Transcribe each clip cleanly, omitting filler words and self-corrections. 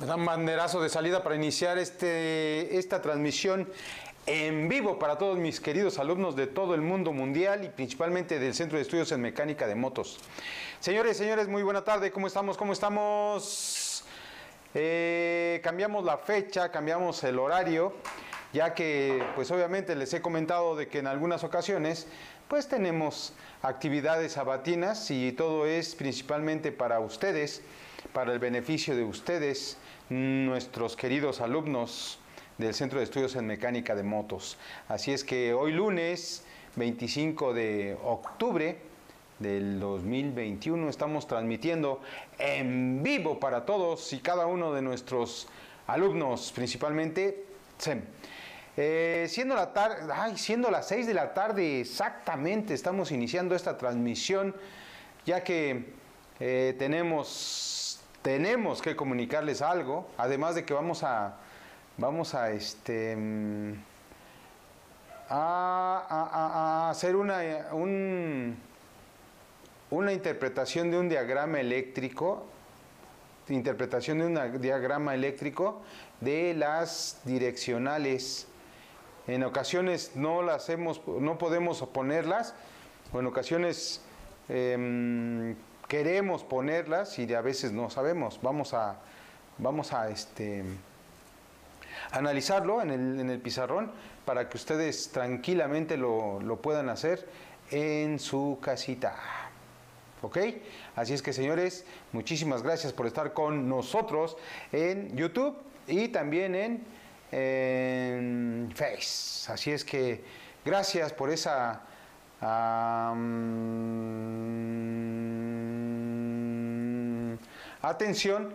Me dan banderazo de salida para iniciar esta transmisión en vivo para todos mis queridos alumnos de todo el mundo mundial y principalmente del Centro de Estudios en Mecánica de Motos. Señores, señores, muy buena tarde. ¿Cómo estamos? ¿Cómo estamos? Cambiamos la fecha, cambiamos el horario, ya que pues obviamente les he comentado de que en algunas ocasiones pues tenemos actividades sabatinas y todo es principalmente para ustedes, para el beneficio de ustedes, nuestros queridos alumnos del Centro de Estudios en Mecánica de Motos. Así es que hoy lunes 25 de octubre del 2021 estamos transmitiendo en vivo para todos y cada uno de nuestros alumnos, principalmente SEM. Siendo las 6 de la tarde exactamente, estamos iniciando esta transmisión, ya que tenemos que comunicarles algo, además de que vamos a hacer una interpretación de un diagrama eléctrico, de las direccionales. En ocasiones no podemos ponerlas, o en ocasiones queremos ponerlas y a veces no sabemos. Vamos a analizarlo en el pizarrón para que ustedes tranquilamente lo puedan hacer en su casita. ¿Ok? Así es que, señores, muchísimas gracias por estar con nosotros en YouTube y también en Face. Así es que gracias por esa atención,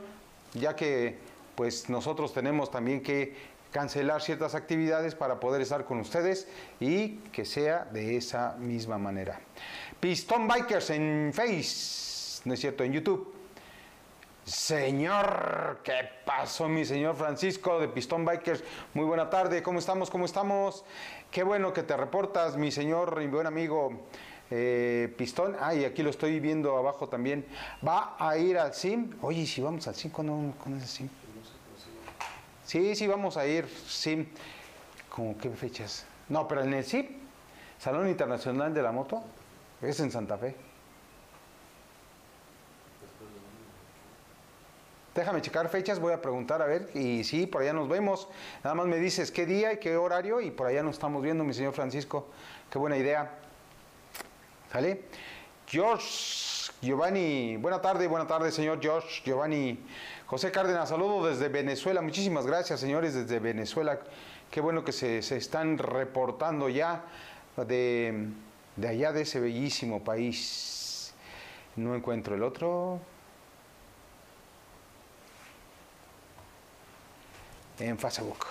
ya que pues nosotros tenemos también que cancelar ciertas actividades para poder estar con ustedes y que sea de esa misma manera. Pistón Bikers en Face, no es cierto, en YouTube. Señor, ¿qué pasó, mi señor Francisco de Pistón Bikers? Muy buena tarde, ¿cómo estamos? ¿Cómo estamos? Qué bueno que te reportas, mi señor y buen amigo Pistón. Ah, y aquí lo estoy viendo abajo también. ¿Va a ir al SIM? Oye, si vamos al SIM, ¿cuándo es el SIM? Sí, sí, vamos a ir, SIM. ¿Cómo qué fechas? No, pero en el SIM, Salón Internacional de la Moto, es en Santa Fe. Déjame checar fechas, voy a preguntar a ver, y sí, por allá nos vemos. Nada más me dices qué día y qué horario, y por allá nos estamos viendo, mi señor Francisco. Qué buena idea. ¿Sale? George Giovanni, buena tarde, señor George Giovanni. José Cárdenas, saludo desde Venezuela. Muchísimas gracias, señores, desde Venezuela. Qué bueno que se están reportando ya de allá, de ese bellísimo país. No encuentro el otro. En Facebook.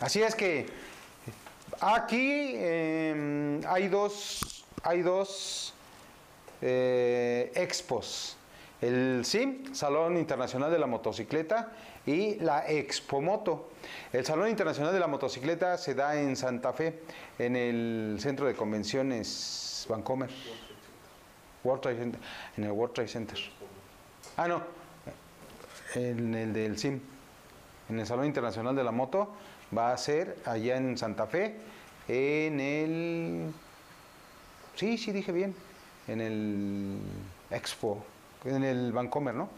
Así es que aquí hay dos expos. El SIM, Salón Internacional de la Motocicleta, y la Expo Moto. El Salón Internacional de la Motocicleta se da en Santa Fe, en el Centro de Convenciones Bancomer. World Trade Center. En el World Trade Center. Ah, no. En el del SIM. En el Salón Internacional de la Moto va a ser allá en Santa Fe, en el... Sí, sí, dije bien. En el Expo. En el Bancomer, ¿no?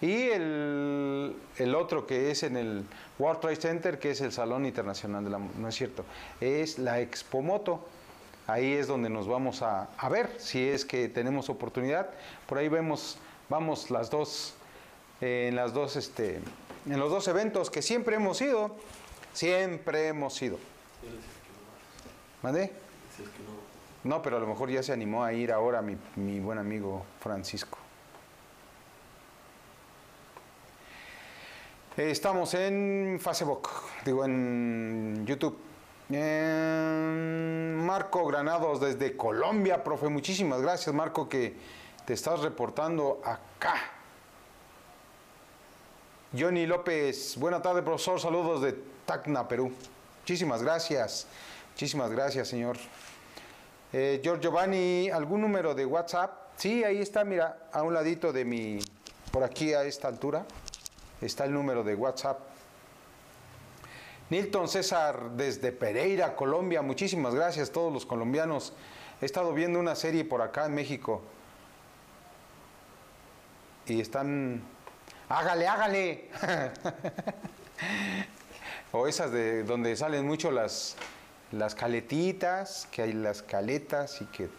Y el otro que es en el World Trade Center, que es el Salón Internacional de la Moto, no es cierto, es la Expo Moto. Ahí es donde nos vamos a ver, si es que tenemos oportunidad. Por ahí vamos las dos, en los dos eventos que siempre hemos ido, ¿Vale? No, pero a lo mejor ya se animó a ir ahora mi buen amigo Francisco. Estamos en Facebook, digo en YouTube. Marco Granados desde Colombia, profe. Muchísimas gracias, Marco, que te estás reportando acá. Johnny López, buena tarde, profesor. Saludos de Tacna, Perú. Muchísimas gracias. Muchísimas gracias, señor. Giorgiovanni, ¿algún número de WhatsApp? Sí, ahí está, mira, a un ladito de mi Por aquí a esta altura está el número de WhatsApp. Nilton César desde Pereira, Colombia. Muchísimas gracias a todos los colombianos. He estado viendo una serie por acá en México. Y están... ¡Hágale, hágale! O esas de donde salen mucho las caletitas, que hay las caletas y que...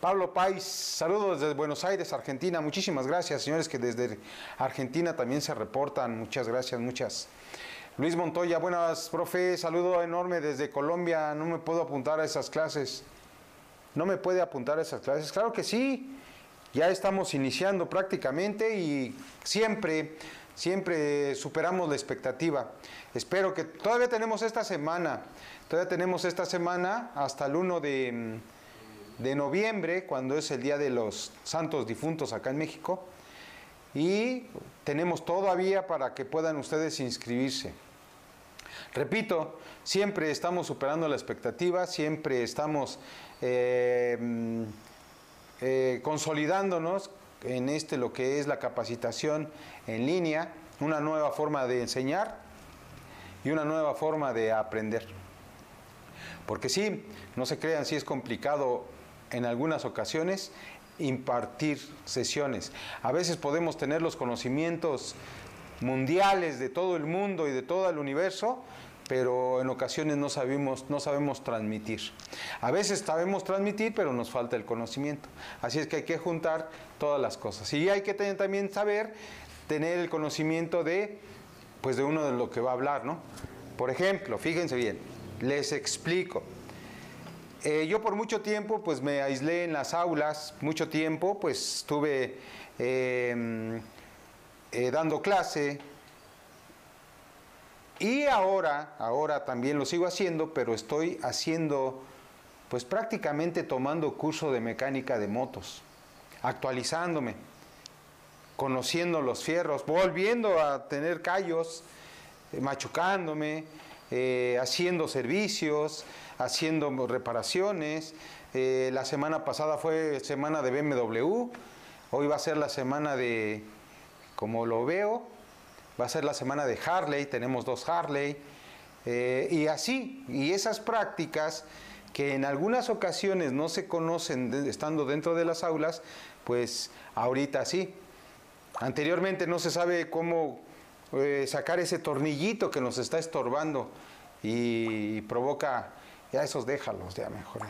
Pablo Pais, saludos desde Buenos Aires, Argentina. Muchísimas gracias, señores, que desde Argentina también se reportan. Muchas gracias, muchas. Luis Montoya, buenas, profe. Saludo enorme desde Colombia. No me puedo apuntar a esas clases. ¿No me puede apuntar a esas clases? Claro que sí. Ya estamos iniciando prácticamente y siempre superamos la expectativa. Espero que... Todavía tenemos esta semana. Todavía tenemos esta semana hasta el 1 de noviembre, cuando es el Día de los Santos Difuntos acá en México. Y tenemos todavía para que puedan ustedes inscribirse. Repito, siempre estamos superando la expectativa, siempre estamos consolidándonos en lo que es la capacitación en línea, una nueva forma de enseñar y una nueva forma de aprender. Porque sí, no se crean, sí es complicado en algunas ocasiones impartir sesiones. A veces podemos tener los conocimientos mundiales de todo el mundo y de todo el universo, pero en ocasiones no sabemos transmitir. A veces sabemos transmitir, pero nos falta el conocimiento. Así es que hay que juntar todas las cosas. Y hay que también saber tener el conocimiento de uno de lo que va a hablar, ¿no? Por ejemplo, fíjense bien, les explico. Yo por mucho tiempo me aislé en las aulas, mucho tiempo estuve dando clase y ahora también lo sigo haciendo, pero estoy haciendo prácticamente tomando curso de mecánica de motos, actualizándome, conociendo los fierros, volviendo a tener callos, machucándome, haciendo servicios, haciendo reparaciones. La semana pasada fue semana de BMW, hoy va a ser la semana de, como lo veo, va a ser la semana de Harley, tenemos 2 Harley, y así, y esas prácticas que en algunas ocasiones no se conocen estando dentro de las aulas, ahorita sí. Anteriormente no se sabe cómo sacar ese tornillito que nos está estorbando y provoca, ya esos déjalos, ya mejor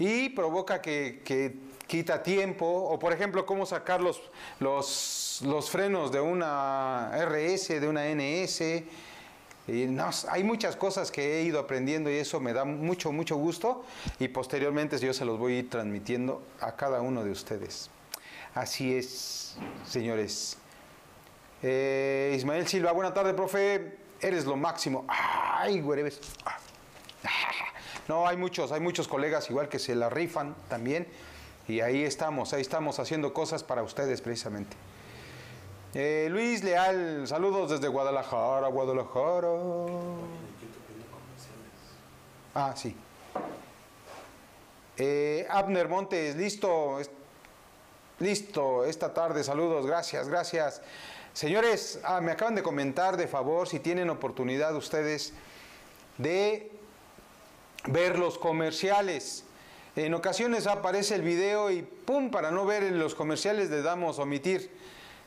y provoca que quita tiempo, o por ejemplo cómo sacar los frenos de una RS, de una NS, y no, hay muchas cosas que he ido aprendiendo y eso me da mucho gusto, y posteriormente yo se los voy a ir transmitiendo a cada uno de ustedes. Así es, señores. Ismael Silva, buena tarde, profe. Eres lo máximo. Ay, güerebes. No, hay muchos colegas igual que se la rifan también. Y ahí estamos haciendo cosas para ustedes precisamente. Luis Leal, saludos desde Guadalajara, Guadalajara. Ah, sí. Abner Montes, listo. Listo, esta tarde, saludos, gracias, gracias. Señores, me acaban de comentar, de favor, si tienen oportunidad ustedes de ver los comerciales. En ocasiones aparece el video y ¡pum! Para no ver los comerciales le damos omitir.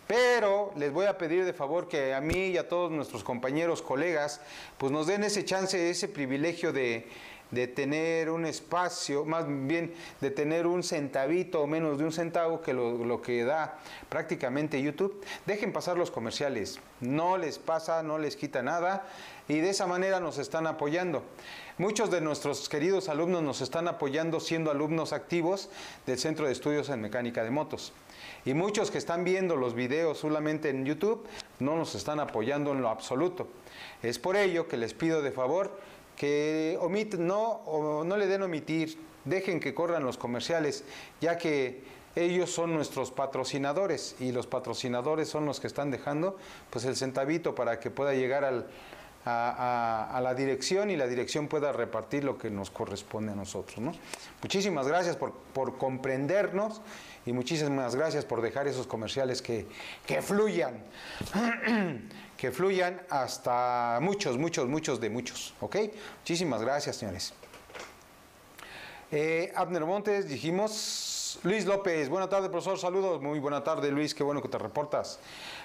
Pero les voy a pedir de favor que a mí y a todos nuestros compañeros, colegas, nos den ese chance, ese privilegio de tener un espacio, más bien de tener un centavito o menos de un centavo, que lo que da prácticamente YouTube. Dejen pasar los comerciales, no les pasa, no les quita nada, y de esa manera nos están apoyando. Muchos de nuestros queridos alumnos nos están apoyando siendo alumnos activos del Centro de Estudios en Mecánica de Motos. Y muchos que están viendo los videos solamente en YouTube no nos están apoyando en lo absoluto. Es por ello que les pido de favor que no le den omitir, dejen que corran los comerciales, ya que ellos son nuestros patrocinadores, y los patrocinadores son los que están dejando el centavito para que pueda llegar a la dirección, y la dirección pueda repartir lo que nos corresponde a nosotros, ¿no? Muchísimas gracias por comprendernos, y muchísimas gracias por dejar esos comerciales que fluyan, que fluyan hasta muchos de muchos, ¿ok? Muchísimas gracias, señores. Abner Montes, dijimos. Luis López, buena tarde, profesor, saludos. Muy buena tarde, Luis, qué bueno que te reportas.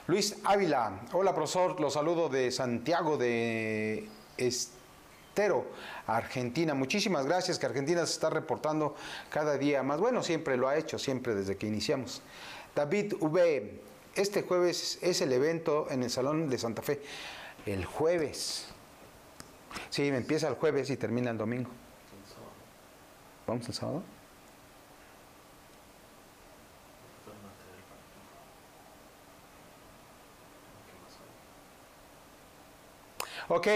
Luis Ávila, hola, profesor, los saludo de Santiago de Estero, Argentina. Muchísimas gracias, que Argentina se está reportando cada día más. Bueno, siempre lo ha hecho, siempre desde que iniciamos. David V, este jueves es el evento en el Salón de Santa Fe. El jueves. Sí, empieza el jueves y termina el domingo. ¿Vamos el sábado? Ok,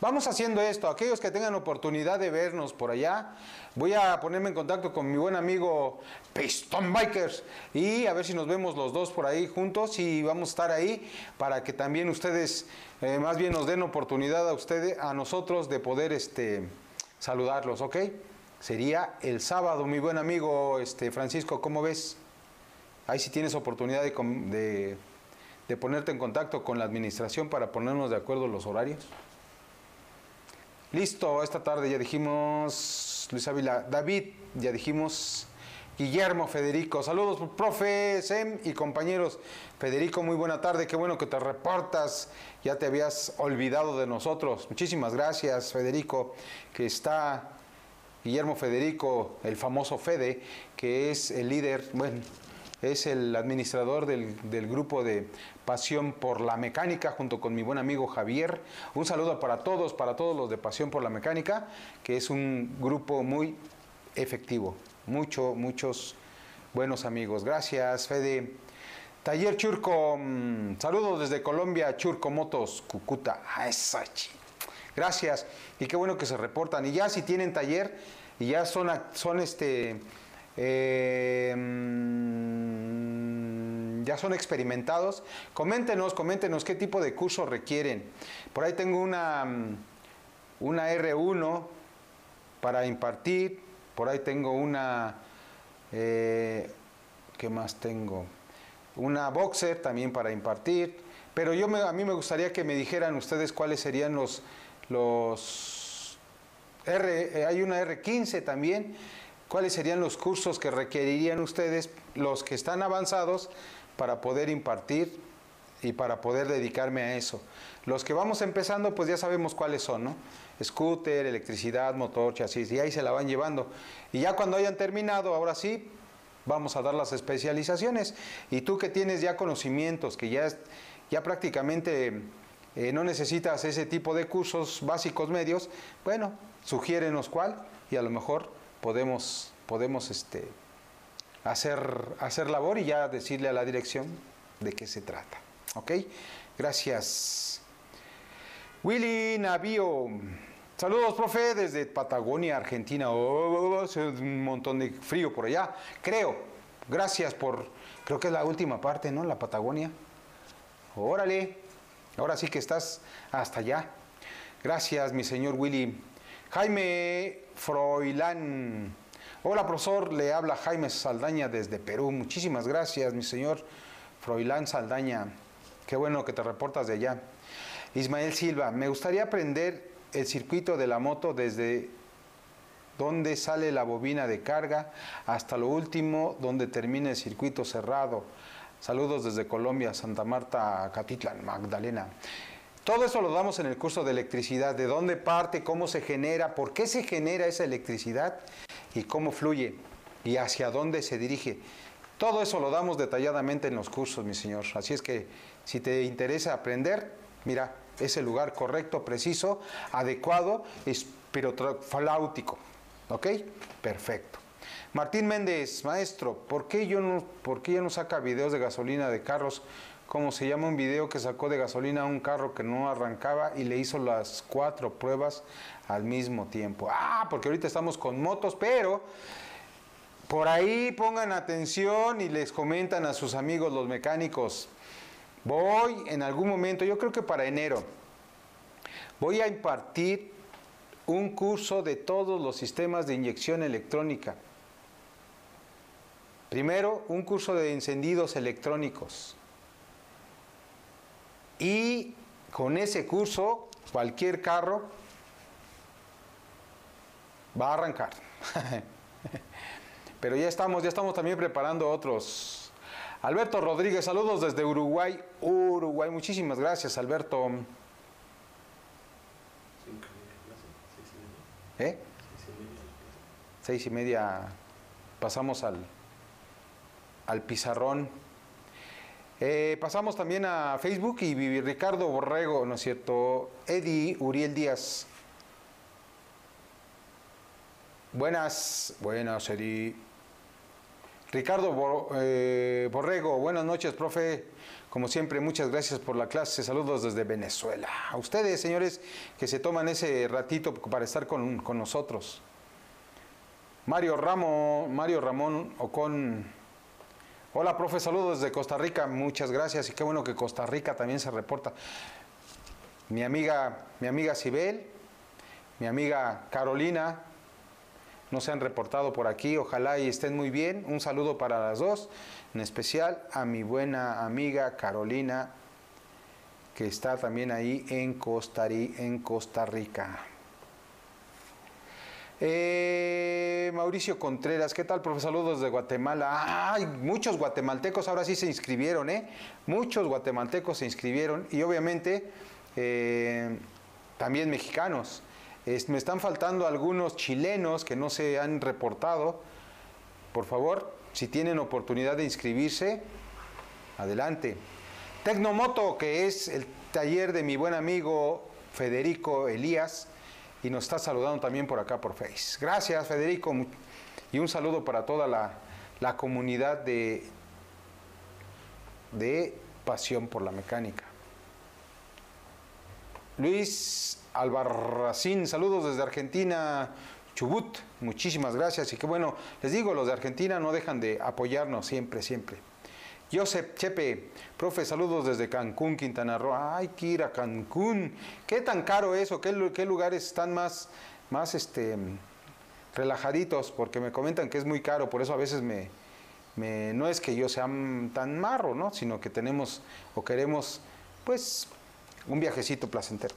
vamos haciendo esto. Aquellos que tengan oportunidad de vernos por allá, voy a ponerme en contacto con mi buen amigo Pistón Bikers, y a ver si nos vemos los dos por ahí juntos, y vamos a estar ahí para que también ustedes, más bien nos den oportunidad a ustedes, a nosotros, de poder saludarlos, ¿ok? Sería el sábado, mi buen amigo Francisco, ¿cómo ves? Ahí sí tienes oportunidad de ponerte en contacto con la administración para ponernos de acuerdo los horarios. Listo, esta tarde ya dijimos, Luis Ávila, David, ya dijimos, Guillermo Federico, saludos, profe, Sem y compañeros. Federico, muy buena tarde, qué bueno que te reportas, ya te habías olvidado de nosotros. Muchísimas gracias, Federico, que está... Guillermo Federico, el famoso Fede, que es el líder, bueno, es el administrador del grupo de Pasión por la Mecánica, junto con mi buen amigo Javier. Un saludo para todos los de Pasión por la Mecánica, que es un grupo muy efectivo. Muchos buenos amigos. Gracias, Fede. Taller Churco, saludos desde Colombia, Churco Motos, Cúcuta. Gracias, y qué bueno que se reportan. Y ya si tienen taller, y ya son experimentados, coméntenos qué tipo de curso requieren. Por ahí tengo una R1 para impartir, por ahí tengo una, ¿qué más tengo? Una Boxer también para impartir, pero a mí me gustaría que me dijeran ustedes cuáles serían hay una R15 también. ¿Cuáles serían los cursos que requerirían ustedes, los que están avanzados, para poder impartir y para poder dedicarme a eso? Los que vamos empezando, pues ya sabemos cuáles son, ¿no? Scooter, electricidad, motor, chasis, y ahí se la van llevando. Y ya cuando hayan terminado, ahora sí, vamos a dar las especializaciones. Y tú que tienes ya conocimientos, que ya prácticamente... no necesitas ese tipo de cursos básicos medios, bueno, sugiérenos cuál, y a lo mejor podemos hacer labor y ya decirle a la dirección de qué se trata. ¿Ok? Gracias. Willy Navío, saludos, profe, desde Patagonia, Argentina. Oh, hace un montón de frío por allá, creo. Gracias creo que es la última parte, ¿no? La Patagonia. Órale. Ahora sí que estás hasta allá. Gracias, mi señor Willy. Jaime Froilán. Hola, profesor. Le habla Jaime Saldaña desde Perú. Muchísimas gracias, mi señor Froilán Saldaña. Qué bueno que te reportas de allá. Ismael Silva. Me gustaría aprender el circuito de la moto desde donde sale la bobina de carga hasta lo último, donde termina el circuito cerrado. Saludos desde Colombia, Santa Marta, Acatitlán, Magdalena. Todo eso lo damos en el curso de electricidad. ¿De dónde parte? ¿Cómo se genera? ¿Por qué se genera esa electricidad? ¿Y cómo fluye? ¿Y hacia dónde se dirige? Todo eso lo damos detalladamente en los cursos, mi señor. Así es que, si te interesa aprender, mira, es el lugar correcto, preciso, adecuado, espiritualáutico. ¿Ok? Perfecto. Martín Méndez, maestro, ¿por qué ya no saca videos de gasolina de carros? ¿Cómo se llama un video que sacó de gasolina a un carro que no arrancaba y le hizo las 4 pruebas al mismo tiempo? Ah, porque ahorita estamos con motos, pero por ahí pongan atención y les comentan a sus amigos los mecánicos. Voy en algún momento, yo creo que para enero, Voy a impartir un curso de todos los sistemas de inyección electrónica. Primero, un curso de encendidos electrónicos. Y con ese curso, cualquier carro va a arrancar. Pero ya estamos también preparando otros. Alberto Rodríguez, saludos desde Uruguay. Uruguay, muchísimas gracias, Alberto. ¿Eh? 6:30. Pasamos al pizarrón. Pasamos también a Facebook y Ricardo Borrego, ¿no es cierto? Eddie Uriel Díaz. Buenas, Eddie. Ricardo Borrego, buenas noches, profe. Como siempre, muchas gracias por la clase. Saludos desde Venezuela. A ustedes, señores, que se toman ese ratito para estar con nosotros. Mario Ramón Ocon. Hola, profe, saludos desde Costa Rica. Muchas gracias. Y qué bueno que Costa Rica también se reporta. Mi amiga Sibel, mi amiga Carolina, no se han reportado por aquí, ojalá y estén muy bien. Un saludo para las dos, en especial a mi buena amiga Carolina, que está también ahí en Costa Rica. Mauricio Contreras, ¿qué tal, profe? Saludos de Guatemala. ¡Ay! Muchos guatemaltecos ahora sí se inscribieron, ¿eh? Muchos guatemaltecos se inscribieron y obviamente también mexicanos. Me están faltando algunos chilenos que no se han reportado. Por favor, si tienen oportunidad de inscribirse, adelante. Tecnomoto, que es el taller de mi buen amigo Federico Elías, y nos está saludando también por acá por Face. Gracias, Federico, y un saludo para toda la comunidad de Pasión por la Mecánica. Luis Albarracín, saludos desde Argentina, Chubut, muchísimas gracias. Y que bueno, les digo, los de Argentina no dejan de apoyarnos siempre, siempre. Josep Chepe, profe, saludos desde Cancún, Quintana Roo. Ay, que ir a Cancún. ¿Qué tan caro es o qué lugares están más relajaditos? Porque me comentan que es muy caro, por eso a veces no es que yo sea tan marro, ¿no? Sino que tenemos o queremos, pues, un viajecito placentero.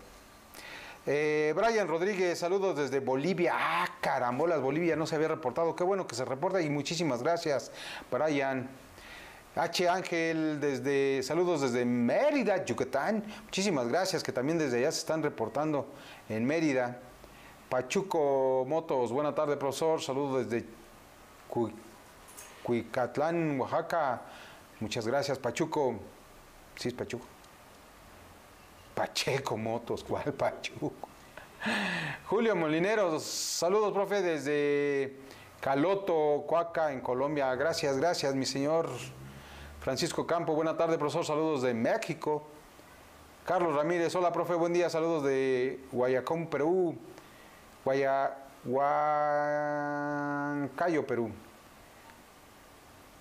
Brian Rodríguez, saludos desde Bolivia. ¡Ah, carambolas! Bolivia no se había reportado. Qué bueno que se reporta y muchísimas gracias, Brian. H. Ángel, saludos desde Mérida, Yucatán. Muchísimas gracias, que también desde allá se están reportando en Mérida. Pachuco Motos, buena tarde, profesor. Saludos desde Cuicatlán, Oaxaca. Muchas gracias, Pachuco. Sí, es Pachuco. Pacheco Motos, ¿cuál Pachuco? Julio Molineros, saludos, profe, desde Caloto, Coaca, en Colombia. Gracias, mi señor. Francisco Campo, buena tarde, profesor, saludos de México. Carlos Ramírez, hola, profe, buen día, saludos de Guayacán, Perú. Huancayo, Perú.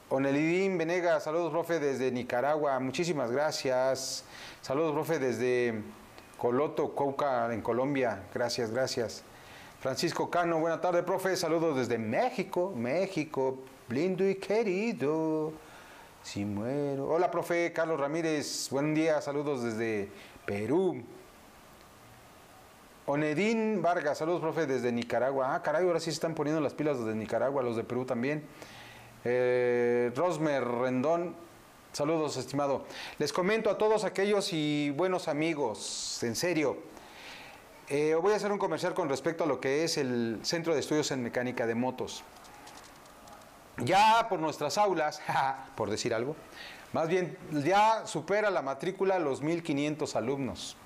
Onelidín Venegas, saludos, profe, desde Nicaragua, muchísimas gracias. Saludos, profe, desde Coloto, Cauca, en Colombia, gracias. Francisco Cano, buena tarde, profe, saludos desde México, lindo y querido, si muero. Hola, profe, Carlos Ramírez, buen día, saludos desde Perú. Onedín Vargas, saludos, profe, desde Nicaragua. Ah, caray, ahora sí se están poniendo las pilas desde Nicaragua, los de Perú también. Rosmer Rendón, saludos, estimado. Les comento a todos aquellos y buenos amigos, en serio, voy a hacer un comercial con respecto a lo que es el Centro de Estudios en Mecánica de Motos. Ya por nuestras aulas, por decir algo, más bien ya supera la matrícula los 1.500 alumnos.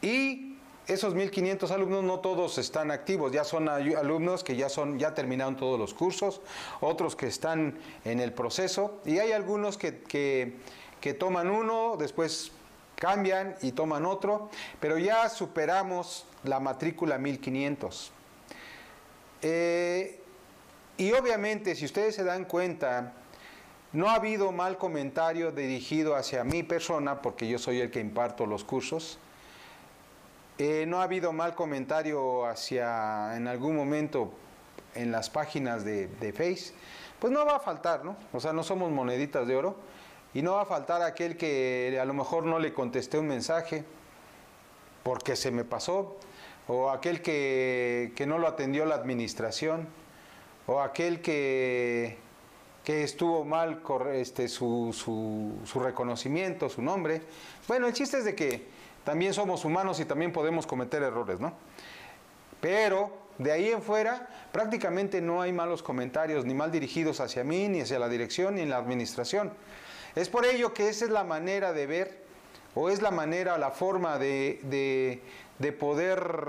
Y esos 1.500 alumnos no todos están activos, ya son alumnos que ya terminaron todos los cursos, otros que están en el proceso, y hay algunos que toman uno, después cambian y toman otro, pero ya superamos la matrícula 1.500. Y obviamente, si ustedes se dan cuenta, No ha habido mal comentario dirigido hacia mi persona, porque yo soy el que imparto los cursos. No ha habido mal comentario hacia, en algún momento, en las páginas de Face. Pues no va a faltar, ¿no? O sea, no somos moneditas de oro. Y no va a faltar aquel que a lo mejor no le contesté un mensaje porque se me pasó, o aquel que no lo atendió la administración, o aquel que estuvo mal su reconocimiento, su nombre. Bueno, el chiste es de que también somos humanos y también podemos cometer errores, ¿no? Pero de ahí en fuera, prácticamente no hay malos comentarios, ni mal dirigidos hacia mí, ni hacia la dirección, ni en la administración. Es por ello que esa es la manera de ver, o es la manera, la forma de poder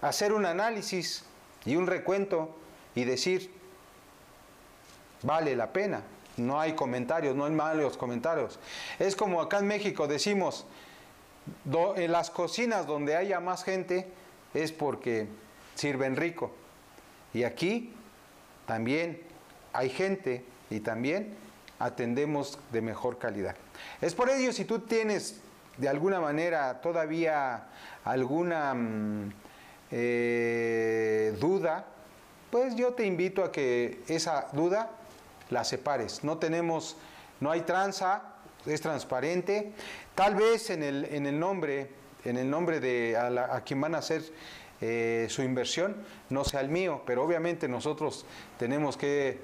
hacer un análisis y un recuento y decir, vale la pena, no hay comentarios, no hay malos comentarios. Es como acá en México decimos, en las cocinas donde haya más gente es porque sirven rico. Y aquí también hay gente y también atendemos de mejor calidad. Es por ello, si tú tienes de alguna manera todavía alguna duda, pues yo te invito a que esa duda la separes. No hay tranza, es transparente. Tal vez en el nombre de a quien van a hacer su inversión no sea el mío, pero obviamente nosotros tenemos que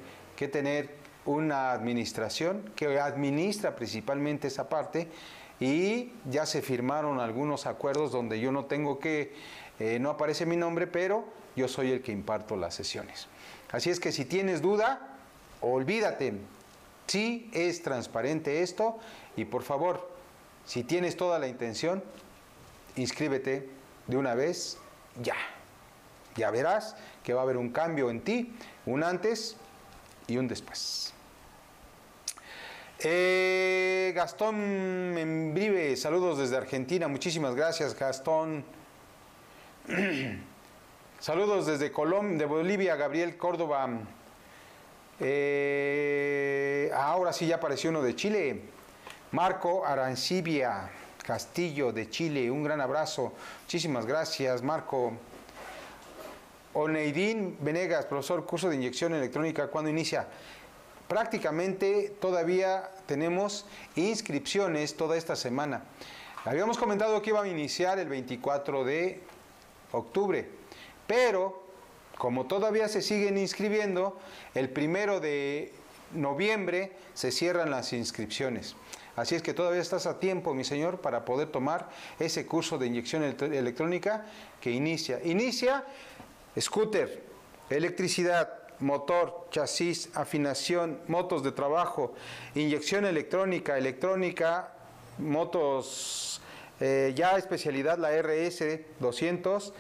tener una administración que administra principalmente esa parte, y ya se firmaron algunos acuerdos donde yo no tengo que, no aparece mi nombre, pero yo soy el que imparto las sesiones. Así es que si tienes duda, olvídate. Sí es transparente esto, y por favor, si tienes toda la intención, inscríbete de una vez ya. Ya verás que va a haber un cambio en ti, un antes y un después. Gastón Membrive, saludos desde Argentina, muchísimas gracias, Gastón. Saludos desde Colombia, de Bolivia, Gabriel Córdoba. Ahora sí ya apareció uno de Chile, Marco Arancibia Castillo de Chile, un gran abrazo, muchísimas gracias, Marco. Oneidín Venegas, profesor, curso de inyección electrónica, ¿cuándo inicia? Prácticamente todavía tenemos inscripciones toda esta semana. Habíamos comentado que iba a iniciar el 24 de octubre, pero como todavía se siguen inscribiendo, el 1 de noviembre se cierran las inscripciones. Así es que todavía estás a tiempo, mi señor, para poder tomar ese curso de inyección electrónica que inicia. Inicia scooter, electricidad, motor, chasis, afinación, motos de trabajo, inyección electrónica, motos, ya especialidad la RS 200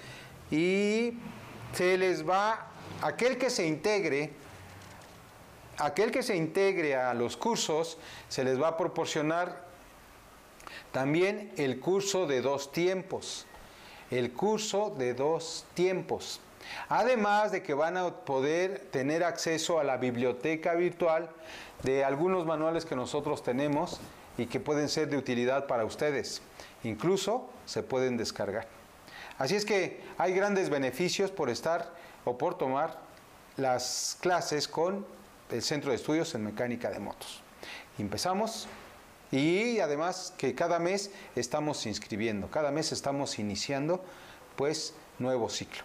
y... Se les va, aquel que se integre a los cursos, se les va a proporcionar también el curso de 2 tiempos. El curso de 2 tiempos. Además de que van a poder tener acceso a la biblioteca virtual de algunos manuales que nosotros tenemos y que pueden ser de utilidad para ustedes. Incluso se pueden descargar. Así es que hay grandes beneficios por estar o por tomar las clases con el Centro de Estudios en Mecánica de Motos. Empezamos, y además que cada mes estamos inscribiendo, cada mes estamos iniciando pues nuevo ciclo.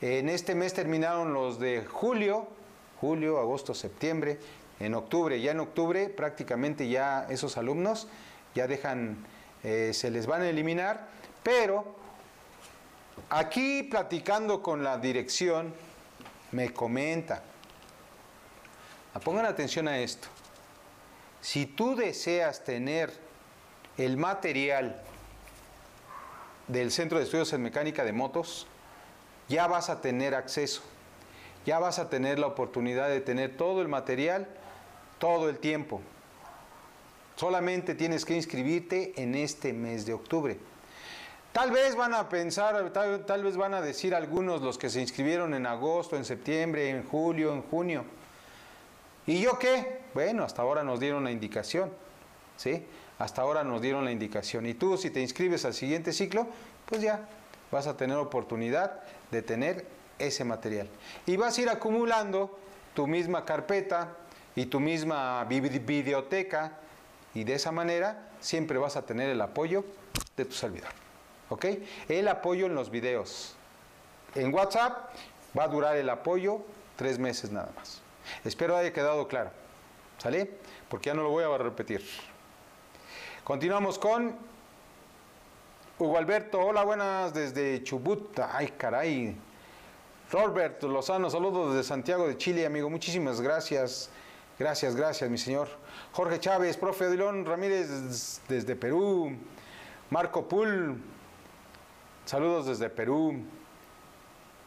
En este mes terminaron los de julio, agosto, septiembre, en octubre. Ya en octubre prácticamente ya esos alumnos ya dejan, se les van a eliminar, pero... Aquí platicando con la dirección me comenta, pongan atención a esto, si tú deseas tener el material del Centro de Estudios en Mecánica de Motos, ya vas a tener acceso, ya vas a tener la oportunidad de tener todo el material todo el tiempo. Solamente tienes que inscribirte en este mes de octubre. Tal vez van a pensar, tal vez van a decir algunos, los que se inscribieron en agosto, en septiembre, en julio, en junio. ¿Y yo qué? Bueno, hasta ahora nos dieron la indicación, ¿sí? Hasta ahora nos dieron la indicación. Y tú, si te inscribes al siguiente ciclo, pues ya vas a tener oportunidad de tener ese material. Y vas a ir acumulando tu misma carpeta y tu misma biblioteca. Y de esa manera siempre vas a tener el apoyo de tu servidor. ¿Ok? El apoyo en los videos. En WhatsApp va a durar el apoyo 3 meses nada más. Espero haya quedado claro. ¿Sale? Porque ya no lo voy a repetir. Continuamos con Hugo Alberto. Hola, buenas desde Chubut. Ay, caray. Robert Lozano, saludos desde Santiago de Chile, amigo. Muchísimas gracias. Gracias, gracias, mi señor. Jorge Chávez, profe Odilon Ramírez desde Perú. Marco Pul, saludos desde Perú.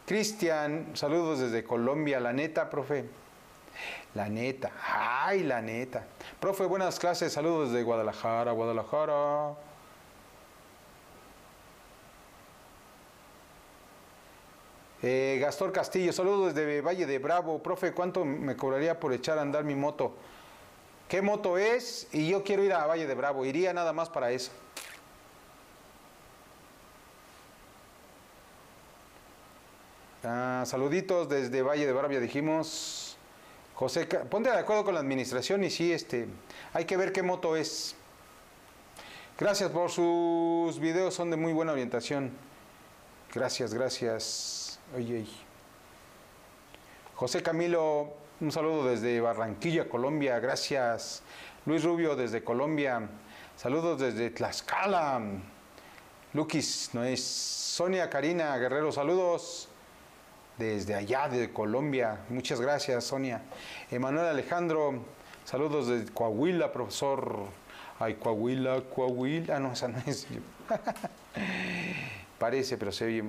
Cristian, saludos desde Colombia. La neta, profe. La neta. Ay, la neta. Profe, buenas clases. Saludos desde Guadalajara, Guadalajara. Gastor Castillo, saludos desde Valle de Bravo. Profe, ¿cuánto me cobraría por echar a andar mi moto? ¿Qué moto es? Y yo quiero ir a Valle de Bravo. Iría nada más para eso. Ah, saluditos desde Valle de Bravo, ya dijimos. José, ponte de acuerdo con la administración y sí, hay que ver qué moto es. Gracias por sus videos, son de muy buena orientación. Gracias, gracias. Oye, José Camilo, un saludo desde Barranquilla, Colombia. Gracias. Luis Rubio desde Colombia. Saludos desde Tlaxcala. Luquis, no es. Sonia Karina Guerrero, saludos desde allá de Colombia. Muchas gracias, Sonia. Emanuel Alejandro, saludos desde Coahuila, profesor. Ay, Coahuila, Coahuila. Ah, no, esa no es. Parece, pero se oye.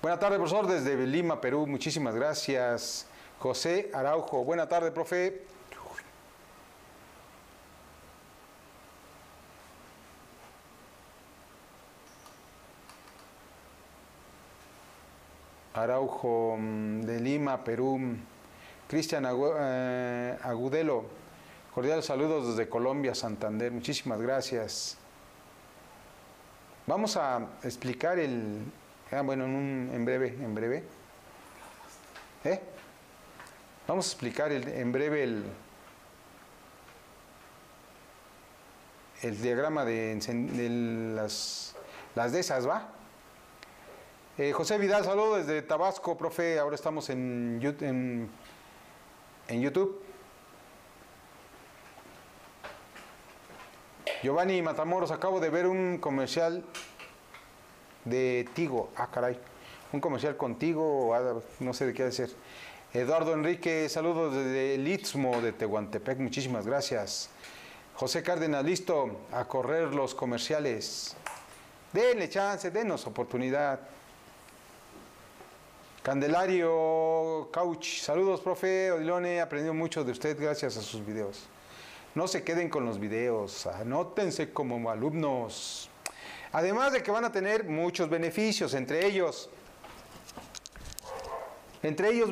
Buenas tardes, profesor, desde Lima, Perú. Muchísimas gracias. José Araujo, buena tarde, profe. Araujo de Lima, Perú. Cristian Agudelo, cordiales saludos desde Colombia, Santander. Muchísimas gracias. Vamos a explicar el... bueno, en breve. Vamos a explicar en breve el diagrama de las de esas, ¿va? José Vidal, saludos desde Tabasco, profe. Ahora estamos en YouTube. Giovanni Matamoros, acabo de ver un comercial de Tigo. Ah, caray. Un comercial con Tigo, no sé de qué decir. Eduardo Enrique, saludos desde el Istmo de Tehuantepec. Muchísimas gracias. José Cárdenas, listo a correr los comerciales. Denle chance, denos oportunidad. Candelario Cauch, saludos, profe Odilon, he aprendido mucho de usted gracias a sus videos. No se queden con los videos, anótense como alumnos. Además de que van a tener muchos beneficios, entre ellos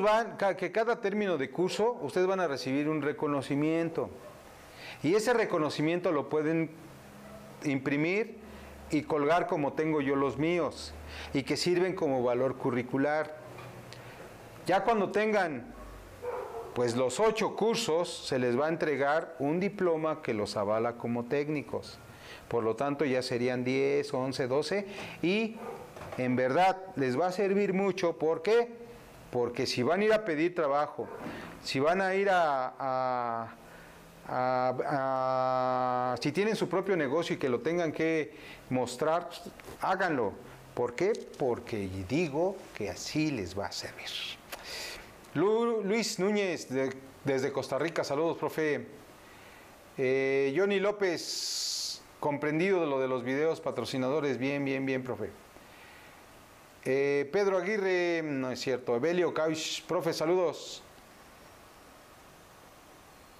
van que cada término de curso ustedes van a recibir un reconocimiento. Y ese reconocimiento lo pueden imprimir y colgar como tengo yo los míos y que sirven como valor curricular. Ya cuando tengan, pues, los 8 cursos, se les va a entregar un diploma que los avala como técnicos. Por lo tanto, ya serían 10, 11, 12. Y en verdad les va a servir mucho. ¿Por qué? Porque si van a ir a pedir trabajo, si van a ir si tienen su propio negocio y que lo tengan que mostrar, háganlo. ¿Por qué? Porque digo que así les va a servir. Luis Núñez, desde Costa Rica, saludos, profe. Johnny López, comprendido de lo de los videos patrocinadores, bien, profe. Pedro Aguirre, no es cierto. Evelio Cauch, profe, saludos.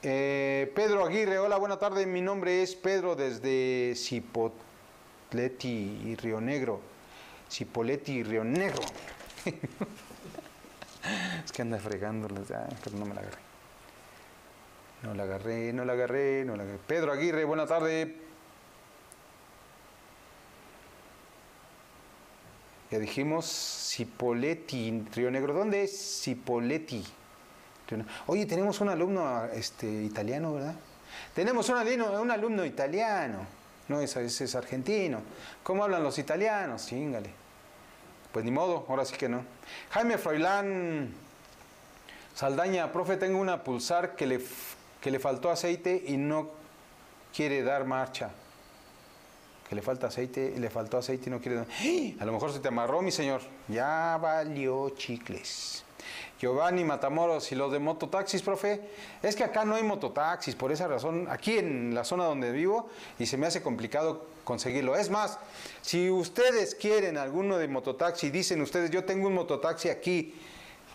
Pedro Aguirre, hola, buena tarde, mi nombre es Pedro desde Cipoletti y Río Negro. Cipoletti y Río Negro. Es que anda fregándolas, pero no me la agarré. No la agarré. Pedro Aguirre, buena tarde. Ya dijimos, Cipoletti, Río Negro. ¿Dónde es Cipoletti? Oye, tenemos un alumno italiano, ¿verdad? Tenemos un alumno italiano. No, ese es argentino. ¿Cómo hablan los italianos? Chíngale. Pues ni modo, ahora sí que no. Jaime Froilán Saldaña, profe, tengo una Pulsar que le faltó aceite y no quiere dar marcha. Que le falta aceite, le faltó aceite y no quiere dar... ¡Ah! A lo mejor se te amarró, mi señor. Ya valió chicles. Giovanni Matamoros, y los de mototaxis, profe, es que acá no hay mototaxis, por esa razón, aquí en la zona donde vivo, y se me hace complicado conseguirlo. Es más, si ustedes quieren alguno de mototaxi, dicen ustedes, yo tengo un mototaxi aquí,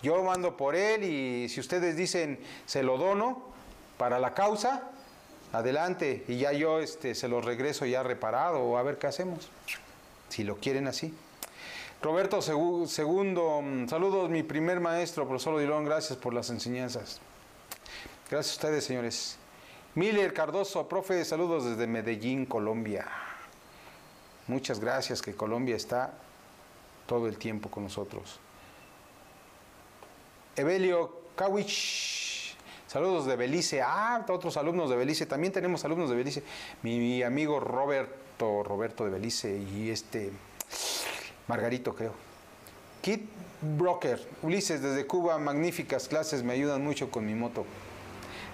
yo mando por él, y si ustedes dicen, se lo dono para la causa, adelante, y ya yo se lo regreso ya reparado, o a ver qué hacemos, si lo quieren así. Roberto Segundo, saludos, mi primer maestro, profesor Odilon, gracias por las enseñanzas. Gracias a ustedes, señores. Miller Cardoso, profe, saludos desde Medellín, Colombia. Muchas gracias, que Colombia está todo el tiempo con nosotros. Evelio Kawich, saludos de Belice. Ah, otros alumnos de Belice, también tenemos alumnos de Belice. Mi amigo Roberto de Belice y Margarito, creo. Kit Broker, Ulises desde Cuba, magníficas clases, me ayudan mucho con mi moto.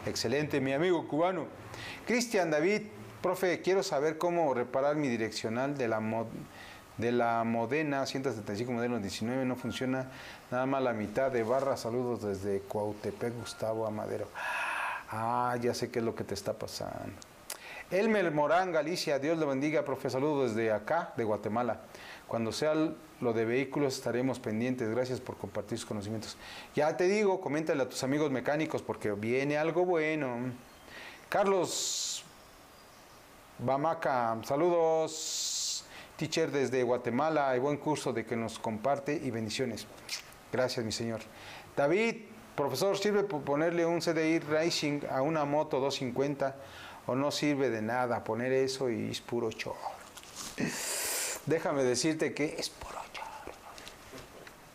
Excelente, mi amigo cubano. Cristian David, profe, quiero saber cómo reparar mi direccional de la Modena 175 modelo 19, no funciona nada más la mitad de barra. Saludos desde Cuautepec, Gustavo Amadero. Ah, ya sé qué es lo que te está pasando. Elmer Morán, Galicia, Dios le bendiga, profe, saludos desde acá, de Guatemala. Cuando sea lo de vehículos estaremos pendientes. Gracias por compartir sus conocimientos. Ya te digo, coméntale a tus amigos mecánicos porque viene algo bueno. Carlos Bamaca, saludos, teacher desde Guatemala. Y buen curso de que nos comparte y bendiciones. Gracias, mi señor. David, profesor, ¿sirve ponerle un CDI Racing a una moto 250 o no sirve de nada? Poner eso y es puro show. Déjame decirte que es por allá.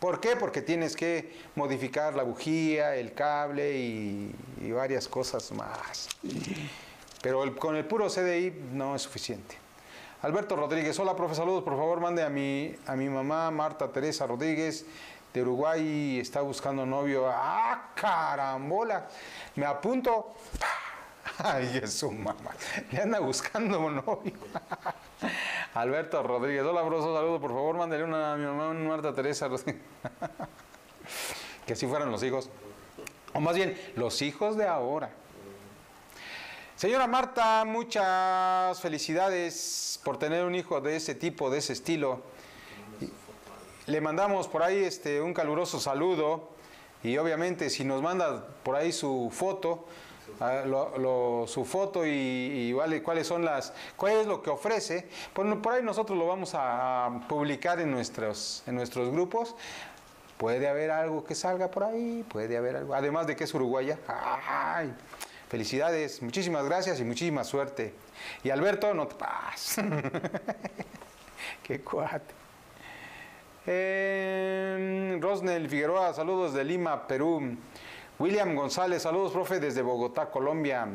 ¿Por qué? Porque tienes que modificar la bujía, el cable y varias cosas más. Pero con el puro CDI no es suficiente. Alberto Rodríguez, hola profe, saludos, por favor mande a mi mamá Marta Teresa Rodríguez de Uruguay, está buscando novio. ¡Ah, carambola! Me apunto. Ay, es su mamá. Le anda buscando un novio. Alberto Rodríguez. Hola, broso, saludo. Por favor, mándale una a mi mamá, Marta Teresa. Que así fueran los hijos. O más bien, los hijos de ahora. Señora Marta, muchas felicidades por tener un hijo de ese tipo, de ese estilo. Le mandamos por ahí un caluroso saludo. Y obviamente, si nos manda por ahí su foto... su foto y vale, cuál es lo que ofrece, por ahí nosotros lo vamos a publicar en nuestros grupos. Puede haber algo que salga por ahí, puede haber algo, además de que es uruguaya. ¡Ay! Felicidades, muchísimas gracias y muchísima suerte. Y Alberto, no te pases. Qué cuate. Rosnel Figueroa, saludos de Lima, Perú. William González, saludos, profe, desde Bogotá, Colombia.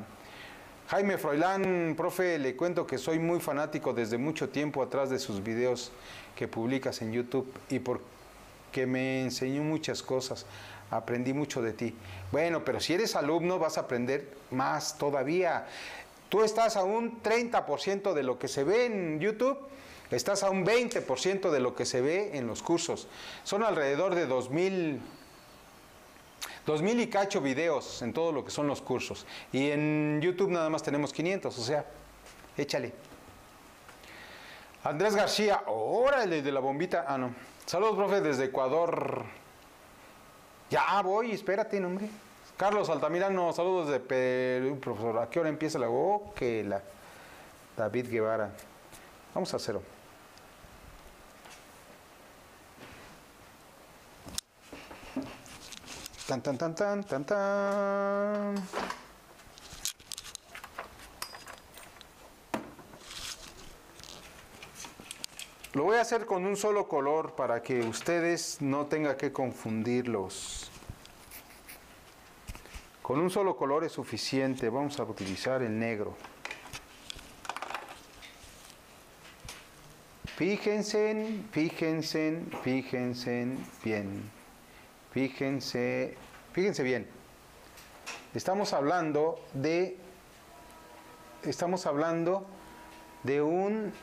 Jaime Froilán, profe, le cuento que soy muy fanático desde mucho tiempo atrás de sus videos que publicas en YouTube y porque me enseñó muchas cosas, aprendí mucho de ti. Bueno, pero si eres alumno vas a aprender más todavía. Tú estás a un 30% de lo que se ve en YouTube. Estás a un 20% de lo que se ve en los cursos. Son alrededor de 2,000 y cacho videos en todo lo que son los cursos. Y en YouTube nada más tenemos 500, o sea, échale. Andrés García, órale, de la bombita. Ah, no. Saludos, profe, desde Ecuador. Ya voy, espérate, hombre. Carlos Altamirano, saludos de Perú, profesor. ¿A qué hora empieza la...? Oh, que la... David Guevara. Vamos a cero. Tan, tan, tan, tan, tan, tan. Lo voy a hacer con un solo color para que ustedes no tengan que confundirlos. Con un solo color es suficiente. Vamos a utilizar el negro. Fíjense, fíjense, fíjense bien. Fíjense, fíjense bien. Estamos hablando de un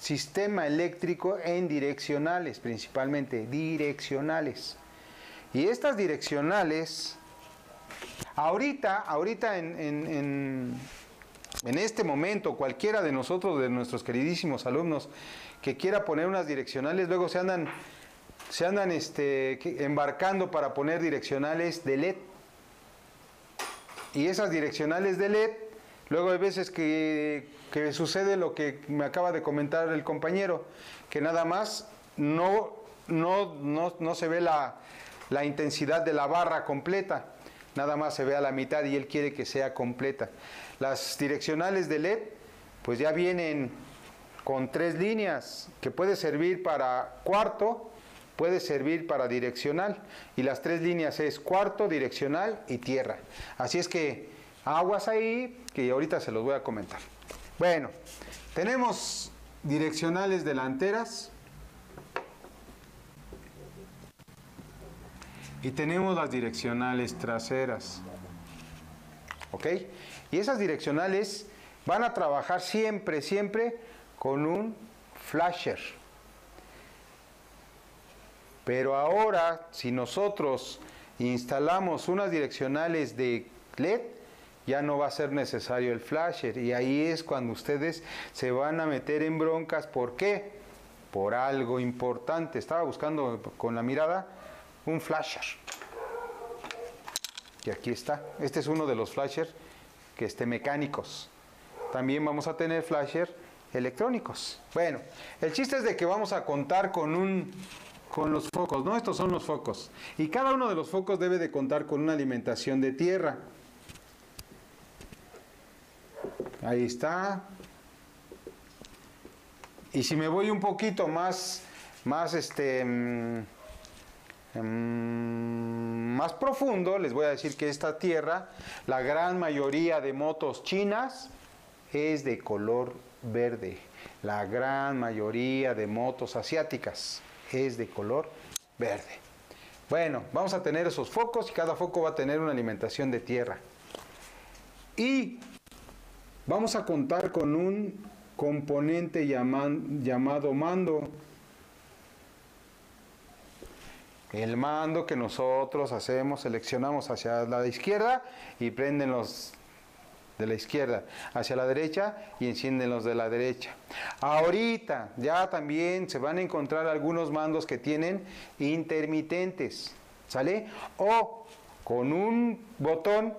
sistema eléctrico en direccionales, principalmente direccionales. Y estas direccionales, ahorita en este momento, cualquiera de nosotros, de nuestros queridísimos alumnos, que quiera poner unas direccionales, luego se andan embarcando para poner direccionales de LED. Y esas direccionales de LED, luego hay veces que sucede lo que me acaba de comentar el compañero, que nada más no se ve la intensidad de la barra completa, nada más se ve a la mitad y él quiere que sea completa. Las direccionales de LED, pues ya vienen con 3 líneas, que puede servir para cuarto, puede servir para direccional, y las 3 líneas es cuarto, direccional y tierra. Así es que aguas ahí, que ahorita se los voy a comentar. Bueno, tenemos direccionales delanteras y tenemos las direccionales traseras, ¿ok? Y esas direccionales van a trabajar siempre con un flasher. Pero ahora, si nosotros instalamos unas direccionales de LED, ya no va a ser necesario el flasher. Y ahí es cuando ustedes se van a meter en broncas. ¿Por qué? Por algo importante. Estaba buscando con la mirada un flasher. Y aquí está. Este es uno de los flashers que mecánicos. También vamos a tener flasher electrónicos. Bueno, el chiste es de que vamos a contar con los focos, ¿no? Estos son los focos. Y cada uno de los focos debe de contar con una alimentación de tierra. Ahí está. Y si me voy un poquito más profundo, les voy a decir que esta tierra, la gran mayoría de motos chinas es de color verde. La gran mayoría de motos asiáticas es de color verde. Bueno, vamos a tener esos focos y cada foco va a tener una alimentación de tierra. Y vamos a contar con un componente llamado mando. El mando que nosotros seleccionamos hacia la izquierda y prenden los de la izquierda hacia la derecha y encienden los de la derecha. Ahorita ya también se van a encontrar algunos mandos que tienen intermitentes, ¿sale? O con un botón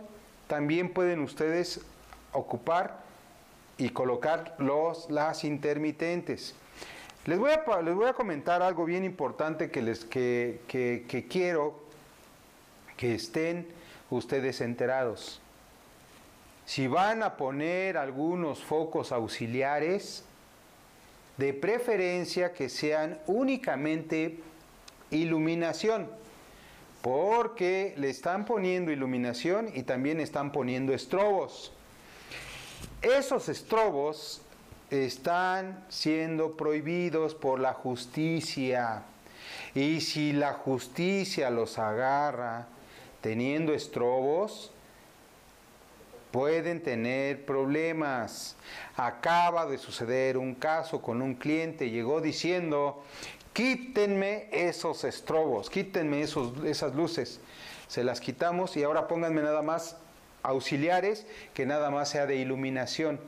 también pueden ustedes ocupar y colocar las intermitentes. Les voy a comentar algo bien importante que quiero que estén ustedes enterados. Si van a poner algunos focos auxiliares, de preferencia que sean únicamente iluminación, porque le están poniendo iluminación y también están poniendo estrobos. Esos estrobos están siendo prohibidos por la justicia, y si la justicia los agarra teniendo estrobos, pueden tener problemas. Acaba de suceder un caso con un cliente, llegó diciendo: quítenme esos estrobos, quítenme esas luces. Se las quitamos y ahora pónganme nada más auxiliares que nada más sea de iluminación.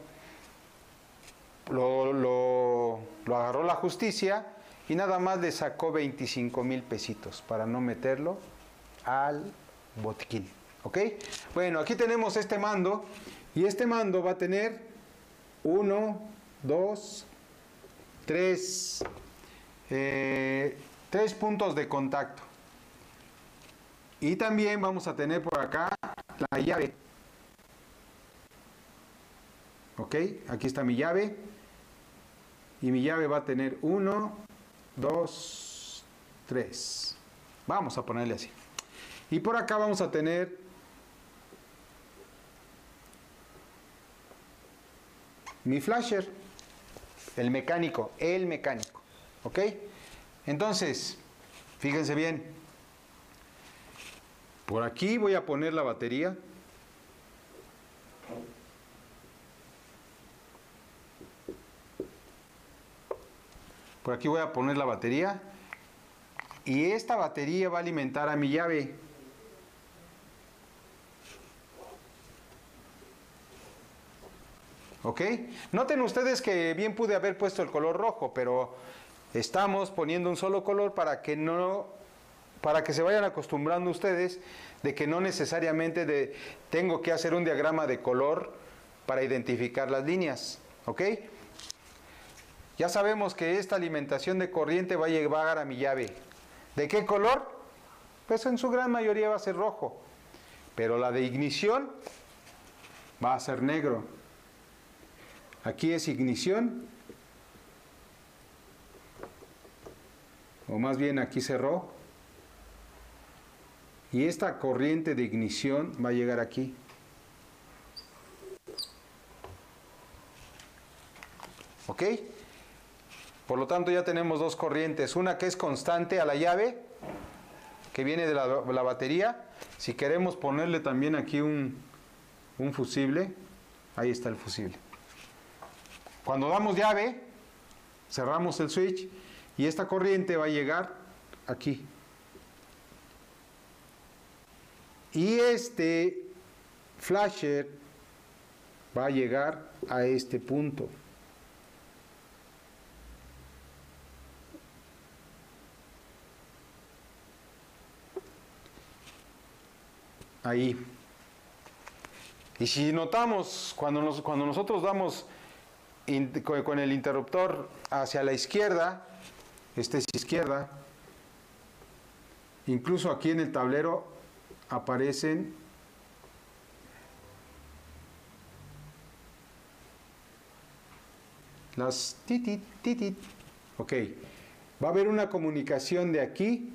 Lo agarró la justicia y nada más le sacó 25,000 pesitos para no meterlo al botiquín, ¿ok? Bueno, aquí tenemos este mando, y este mando va a tener 1, 2, 3 puntos de contacto. Y también vamos a tener por acá la llave. Ok, aquí está mi llave. y mi llave va a tener 1, 2, 3. Vamos a ponerle así. Y por acá vamos a tener mi flasher, el mecánico, ¿ok? Entonces, fíjense bien, por aquí voy a poner la batería. Por aquí voy a poner la batería. Y esta batería va a alimentar a mi llave. ¿Ok? Noten ustedes que bien pude haber puesto el color rojo, pero estamos poniendo un solo color para que se vayan acostumbrando ustedes de que no necesariamente tengo que hacer un diagrama de color para identificar las líneas. ¿Ok? Ya sabemos que esta alimentación de corriente va a llevar a mi llave. ¿De qué color? Pues en su gran mayoría va a ser rojo, pero la de ignición va a ser negro. Aquí es ignición, o más bien aquí cerró, y esta corriente de ignición va a llegar aquí. ¿Ok? Por lo tanto ya tenemos dos corrientes, una que es constante a la llave, que viene de la batería. Si queremos ponerle también aquí un fusible, ahí está el fusible. Cuando damos llave, cerramos el switch y esta corriente va a llegar aquí. Y este flasher va a llegar a este punto. Ahí. Y si notamos, cuando nosotros damos con el interruptor hacia la izquierda, esta es izquierda, incluso aquí en el tablero aparecen las titit, titit. Ok, va a haber una comunicación de aquí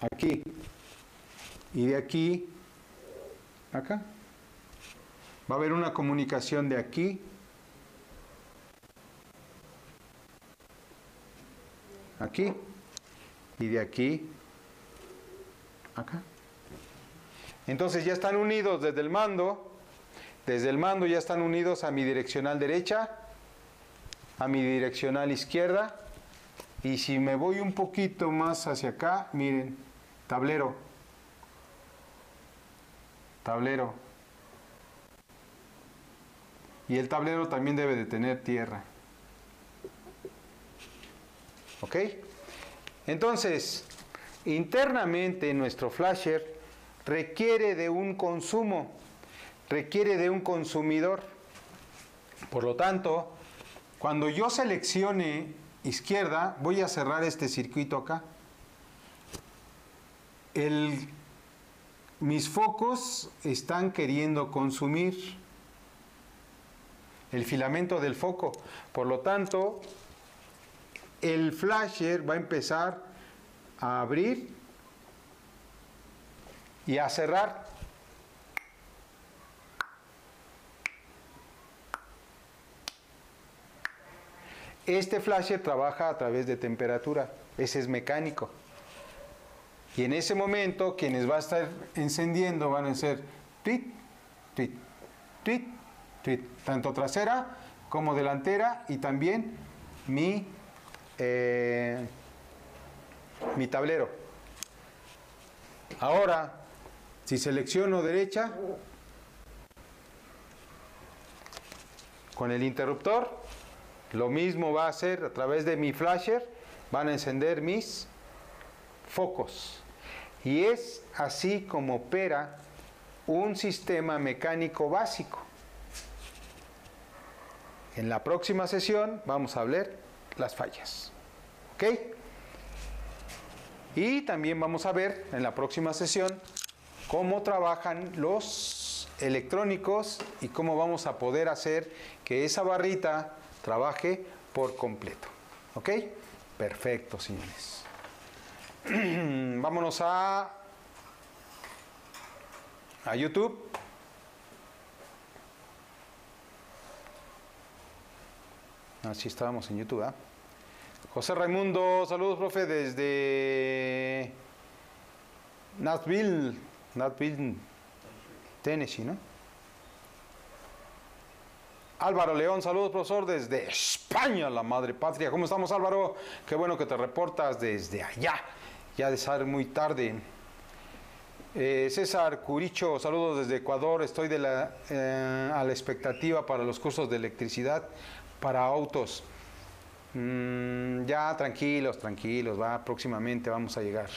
a aquí. Y de aquí, acá, va a haber una comunicación de aquí, aquí, y de aquí, acá. Entonces ya están unidos desde el mando ya están unidos a mi direccional derecha, a mi direccional izquierda, y si me voy un poquito más hacia acá, miren, tablero. Tablero. Y el tablero también debe de tener tierra. ¿Ok? Entonces, internamente nuestro flasher requiere de un consumo, requiere de un consumidor. Por lo tanto, cuando yo seleccione izquierda, voy a cerrar este circuito acá. Mis focos están queriendo consumir el filamento del foco. Por lo tanto, el flasher va a empezar a abrir y a cerrar. Este flasher trabaja a través de temperatura. Ese es mecánico. Y en ese momento, quienes va a estar encendiendo van a ser tweet, tweet, tweet, tweet, tanto trasera como delantera, y también mi tablero. Ahora, si selecciono derecha, con el interruptor, lo mismo va a hacer a través de mi flasher, van a encender mis focos. Y es así como opera un sistema mecánico básico. En la próxima sesión vamos a ver las fallas. ¿Ok? Y también vamos a ver en la próxima sesión cómo trabajan los electrónicos y cómo vamos a poder hacer que esa barrita trabaje por completo. ¿Ok? Perfecto, señores. Vámonos a YouTube. Así estábamos en YouTube, ¿eh? José Raimundo, saludos, profe, desde Nashville, Tennessee, ¿no? Álvaro León, saludos, profesor, desde España, la madre patria. ¿Cómo estamos, Álvaro? Qué bueno que te reportas desde allá. Ya de ser muy tarde. César Curicho, saludos desde Ecuador. Estoy a la expectativa para los cursos de electricidad para autos. Ya, tranquilos, va, próximamente vamos a llegar.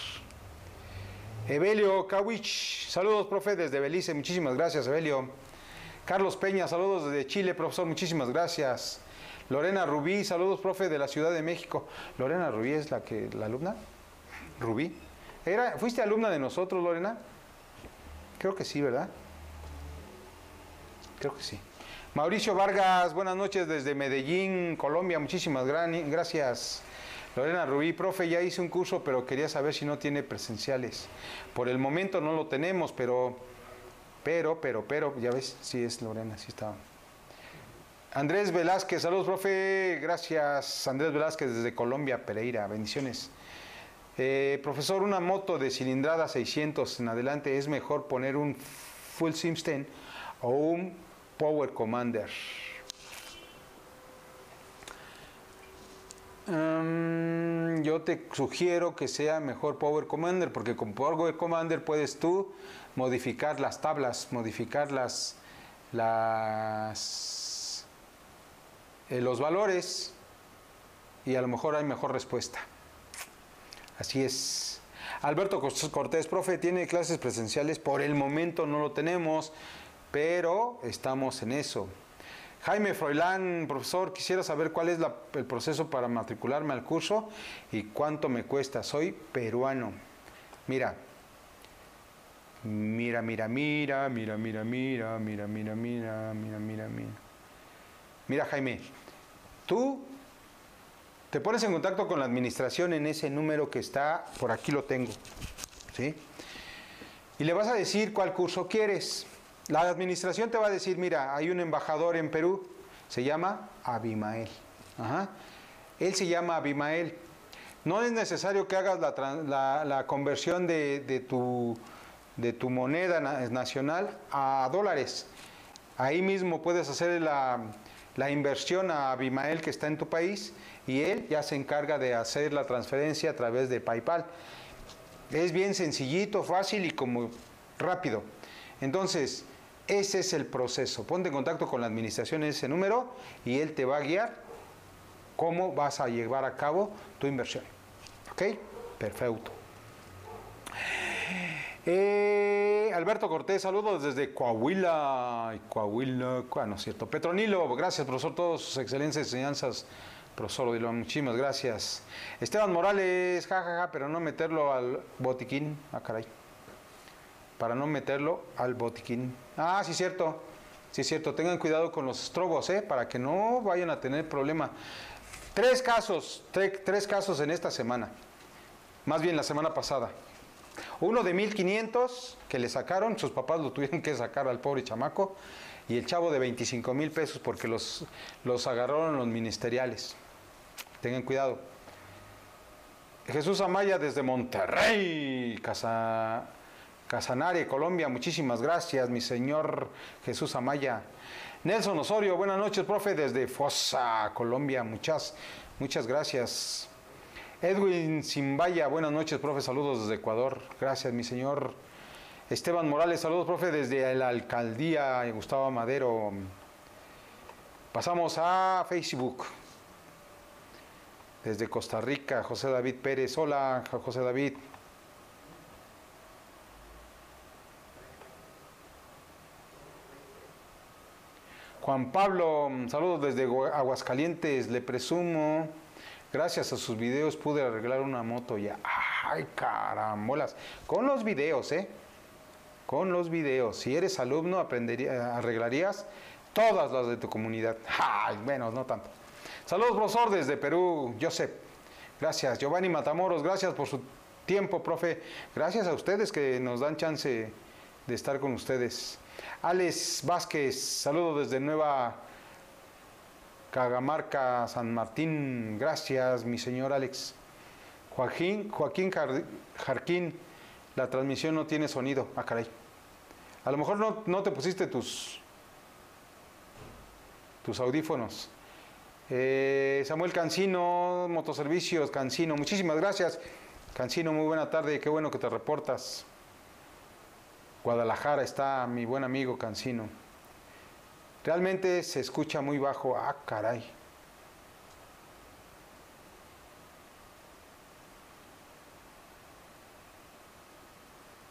Evelio Kawich, saludos, profe, desde Belice. Muchísimas gracias, Evelio. Carlos Peña, saludos desde Chile, profesor, muchísimas gracias. Lorena Rubí, saludos, profe, de la Ciudad de México. Lorena Rubí es la alumna. Rubí. ¿Fuiste alumna de nosotros, Lorena? Creo que sí, ¿verdad? Creo que sí. Mauricio Vargas, buenas noches desde Medellín, Colombia, muchísimas gracias. Lorena Rubí, profe, ya hice un curso, pero quería saber si no tiene presenciales. Por el momento no lo tenemos, pero, ya ves, sí es Lorena, sí está. Andrés Velázquez, saludos, profe, gracias. Andrés Velázquez desde Colombia, Pereira, bendiciones. Profesor, una moto de cilindrada 600 en adelante, ¿es mejor poner un Full System o un Power Commander? Yo te sugiero que sea mejor Power Commander, porque con Power Commander puedes tú modificar las tablas, modificar los valores, y a lo mejor hay mejor respuesta. Así es. Alberto Cortés, profe, ¿tiene clases presenciales? Por el momento no lo tenemos, pero estamos en eso. Jaime Froilán, profesor, quisiera saber cuál es el proceso para matricularme al curso y cuánto me cuesta. Soy peruano. Mira, Jaime, tú te pones en contacto con la administración en ese número que está, por aquí lo tengo, ¿sí? Y le vas a decir cuál curso quieres. La administración te va a decir, mira, hay un embajador en Perú, se llama Abimael. Ajá. Él se llama Abimael. No es necesario que hagas la conversión de tu moneda nacional a dólares. Ahí mismo puedes hacer la inversión a Abimael, que está en tu país, y él ya se encarga de hacer la transferencia a través de Paypal. Es bien sencillito, fácil y como rápido. Entonces, ese es el proceso. Ponte en contacto con la administración en ese número y él te va a guiar cómo vas a llevar a cabo tu inversión. ¿Ok? Perfecto. Alberto Cortés, saludos desde Coahuila. No es cierto. Petronilo, gracias, profesor, todas sus excelentes enseñanzas. Profesor Odilon, muchísimas gracias. Esteban Morales, pero no meterlo al botiquín. Ah, caray. Para no meterlo al botiquín. Ah, sí, cierto. Sí, cierto. Tengan cuidado con los estrobos, para que no vayan a tener problema. Tres casos en esta semana. Más bien la semana pasada. Uno de 1,500 que le sacaron. Sus papás lo tuvieron que sacar al pobre chamaco. Y el chavo de 25,000 pesos porque los agarraron los ministeriales. Tengan cuidado. Jesús Amaya desde Monterrey. Casanare, Colombia, muchísimas gracias, mi señor Jesús Amaya. Nelson Osorio, buenas noches, profe, desde Fosa, Colombia, muchas gracias. Edwin Zimbaya, buenas noches, profe, saludos desde Ecuador, gracias, mi señor. Esteban Morales, saludos, profe, desde la alcaldía Gustavo Madero. Pasamos a Facebook. Desde Costa Rica, José David Pérez, hola, José David. Juan Pablo, saludos desde Aguascalientes, le presumo, gracias a sus videos pude arreglar una moto ya. ¡Ay, carambolas! Con los videos, con los videos. Si eres alumno, arreglarías todas las de tu comunidad. ¡Ay, menos, no tanto! Saludos, profesor, desde Perú, Joseph. Gracias, Giovanni Matamoros, gracias por su tiempo, profe. Gracias a ustedes que nos dan chance de estar con ustedes. Alex Vázquez, saludos desde Nueva Cagamarca, San Martín. Gracias, mi señor Alex. Joaquín Jarquín, la transmisión no tiene sonido. Ah, caray. A lo mejor no te pusiste tus audífonos. Samuel Cancino, Motoservicios Cancino, muchísimas gracias. Cancino, muy buena tarde, qué bueno que te reportas. Guadalajara está mi buen amigo Cancino. Realmente se escucha muy bajo. Ah, caray.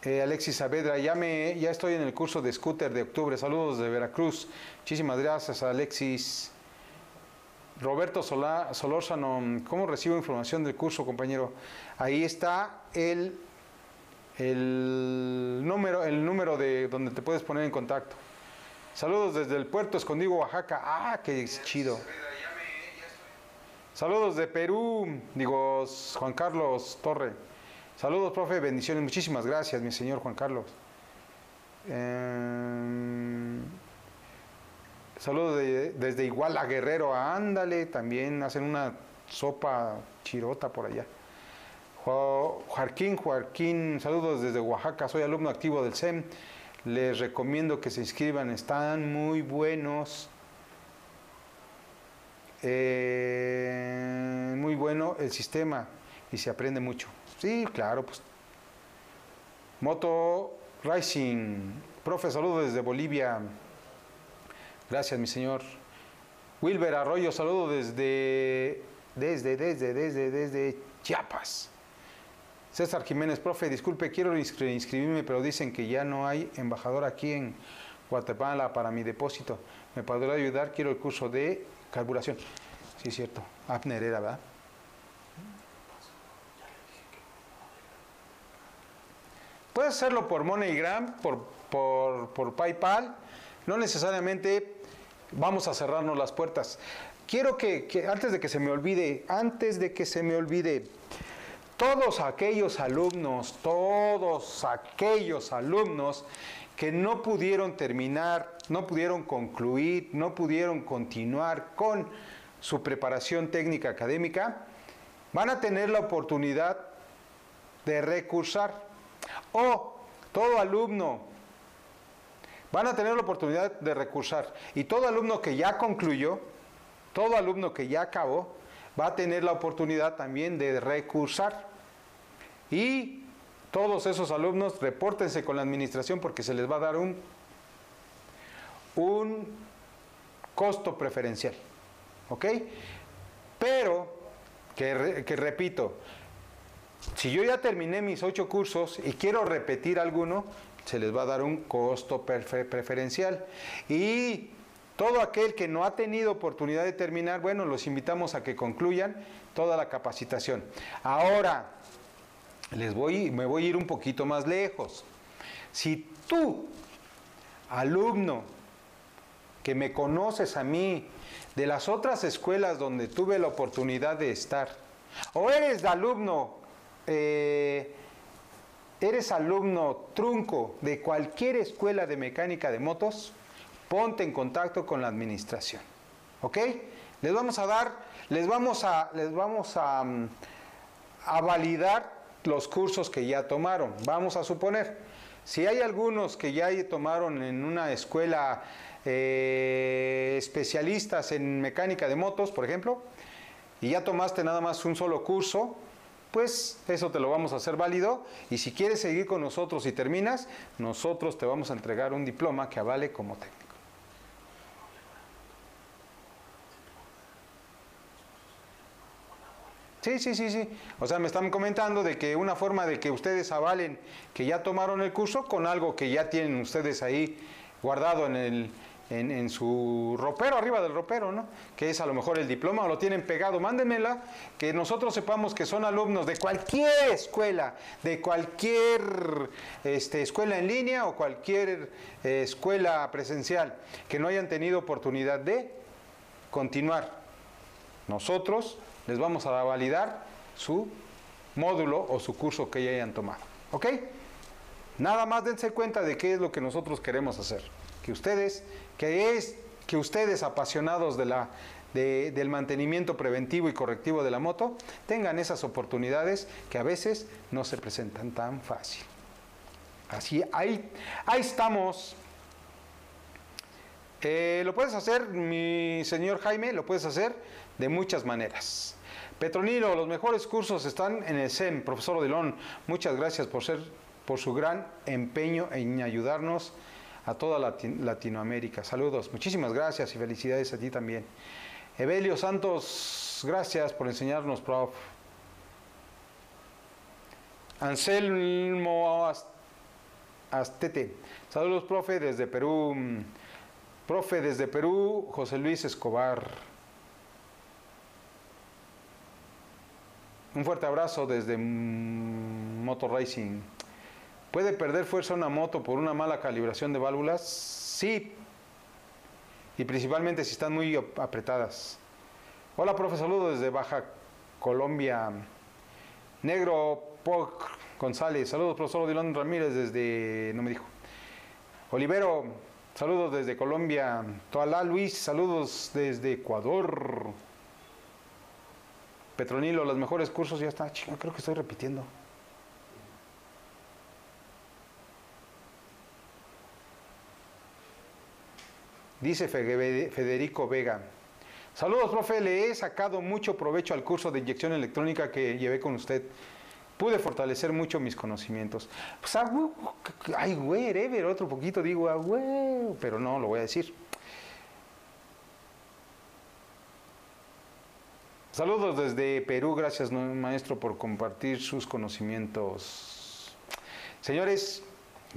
Alexis Saavedra, ya estoy en el curso de scooter de octubre. Saludos de Veracruz. Muchísimas gracias, Alexis. Roberto Solórzano, ¿cómo recibo información del curso, compañero? Ahí está el número de donde te puedes poner en contacto. Saludos desde el Puerto Escondido, Oaxaca. Ah, qué chido. Saludos de Perú, digo, Juan Carlos Torre. Saludos, profe, bendiciones. Muchísimas gracias, mi señor Juan Carlos. Saludos desde Iguala, Guerrero. Ándale, también hacen una sopa chirota por allá. Joaquín, saludos desde Oaxaca. Soy alumno activo del SEM. Les recomiendo que se inscriban. Están muy buenos. Muy bueno el sistema y se aprende mucho. Sí, claro, pues. Moto Racing. Profe, saludos desde Bolivia. Gracias, mi señor. Wilber Arroyo, saludos desde Chiapas. César Jiménez, profe, disculpe, quiero inscribirme, pero dicen que ya no hay embajador aquí en Guatemala para mi depósito. ¿Me podrá ayudar? Quiero el curso de carburación. Sí, cierto. Abner era, ¿verdad? Puedes hacerlo por MoneyGram, por Paypal. No necesariamente vamos a cerrarnos las puertas. Quiero que antes de que se me olvide, todos aquellos alumnos que no pudieron terminar, no pudieron concluir, no pudieron continuar con su preparación técnica académica, van a tener la oportunidad de recursar. O todo alumno, van a tener la oportunidad de recursar. Y todo alumno que ya concluyó, todo alumno que ya acabó, va a tener la oportunidad también de recursar. Y todos esos alumnos, repórtense con la administración porque se les va a dar un costo preferencial. ¿Ok? Pero, que repito, si yo ya terminé mis 8 cursos y quiero repetir alguno, se les va a dar un costo preferencial. Y todo aquel que no ha tenido oportunidad de terminar, bueno, los invitamos a que concluyan toda la capacitación. Ahora, me voy a ir un poquito más lejos. Si tú, alumno, que me conoces a mí, de las otras escuelas donde tuve la oportunidad de estar, o eres alumno, eres alumno trunco de cualquier escuela de mecánica de motos, ponte en contacto con la administración, ¿ok? Les vamos a validar los cursos que ya tomaron. Vamos a suponer, si hay algunos que ya tomaron en una escuela especialistas en mecánica de motos, por ejemplo, y ya tomaste nada más un solo curso, pues eso te lo vamos a hacer válido. Y si quieres seguir con nosotros y terminas, nosotros te vamos a entregar un diploma que avale como técnico. Sí. O sea, me están comentando de que una forma de que ustedes avalen que ya tomaron el curso con algo que ya tienen ustedes ahí guardado en su ropero, arriba del ropero, ¿no? Que es a lo mejor el diploma, o lo tienen pegado. Mándenmela, que nosotros sepamos que son alumnos de cualquier escuela, de cualquier escuela en línea o cualquier escuela presencial, que no hayan tenido oportunidad de continuar. Nosotros les vamos a validar su módulo o su curso que ya hayan tomado. ¿Ok? Nada más dense cuenta de qué es lo que nosotros queremos hacer. Que ustedes apasionados del mantenimiento preventivo y correctivo de la moto, tengan esas oportunidades que a veces no se presentan tan fácil. Así, ahí estamos. Lo puedes hacer, mi señor Jaime, lo puedes hacer de muchas maneras. Petronilo, los mejores cursos están en el CEM. Profesor Odilon, muchas gracias por su gran empeño en ayudarnos a toda Latinoamérica. Saludos, muchísimas gracias y felicidades a ti también. Evelio Santos, gracias por enseñarnos, prof. Anselmo Astete, saludos, profe, desde Perú. Profe, desde Perú, José Luis Escobar. Un fuerte abrazo desde Moto Racing. ¿Puede perder fuerza una moto por una mala calibración de válvulas? Sí. Y principalmente si están muy apretadas. Hola, profe, saludos desde Baja Colombia. Negro Poc González, saludos, profesor Odilon Ramírez desde... no me dijo. Olivero, saludos desde Colombia. Toalá Luis, saludos desde Ecuador. Petronilo, los mejores cursos ya está. Chico, creo que estoy repitiendo. Dice Federico Vega. Saludos, profe. Le he sacado mucho provecho al curso de inyección electrónica que llevé con usted. Pude fortalecer mucho mis conocimientos. Pues, ay, güey, Ever, otro poquito digo, ah, güey, pero no, lo voy a decir. Saludos desde Perú. Gracias, maestro, por compartir sus conocimientos. Señores,